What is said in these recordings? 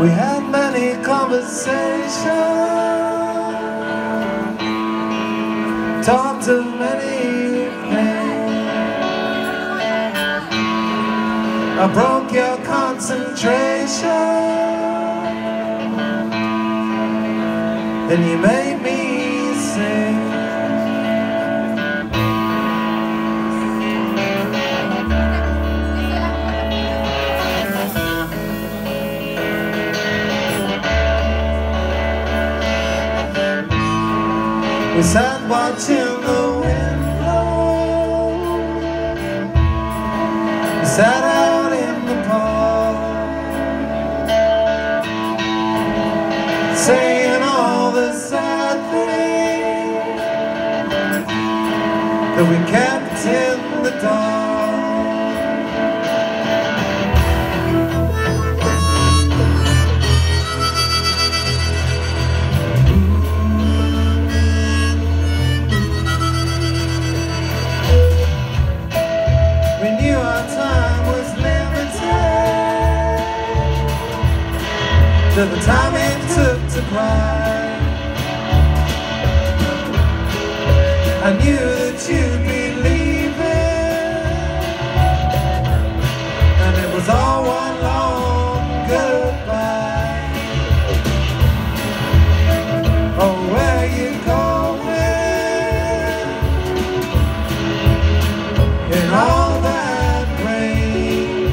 We had many conversations, talked of many things. I broke your concentration, and you made me sing. We sat watching the window, we sat out in the park, saying all the sad things that we kept in the dark. To the time it took to cry, I knew that you'd be leaving, and it was all one long goodbye. Oh, where you going in all that rain?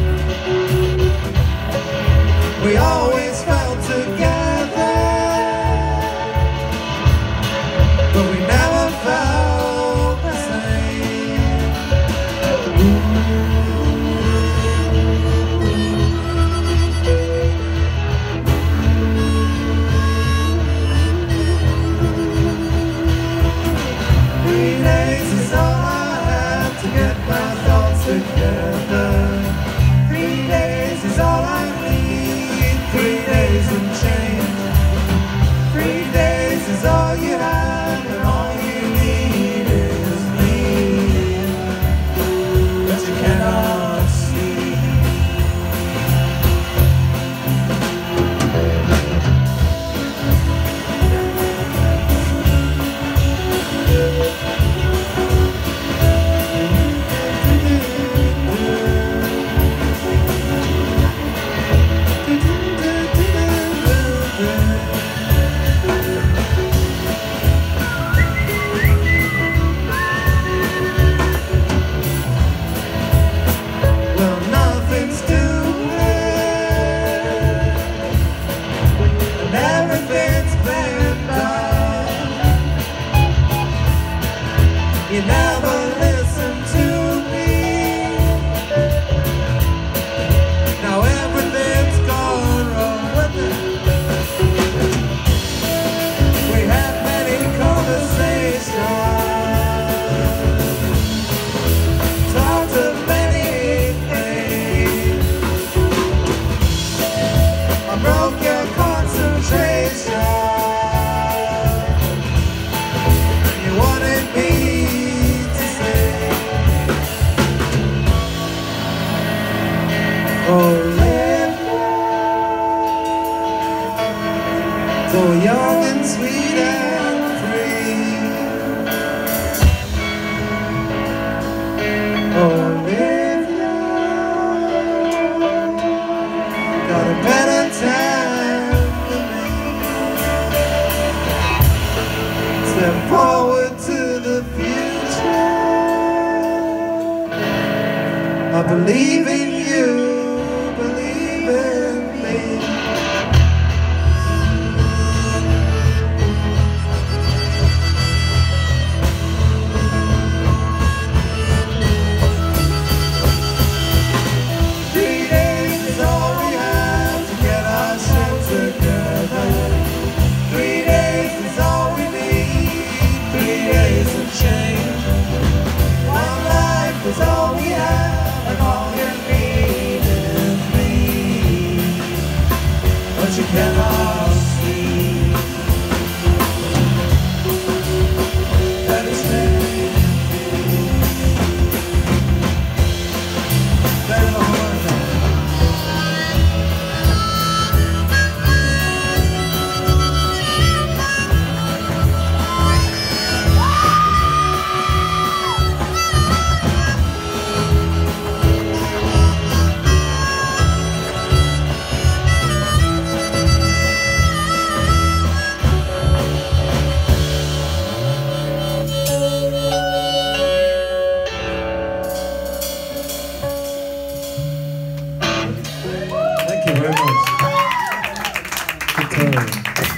We always felt so young and sweet and free. Oh, live now, got a better time than me. Step forward to the future, I believe in you. Change. One life is all we have, and all you need. very much. Good time.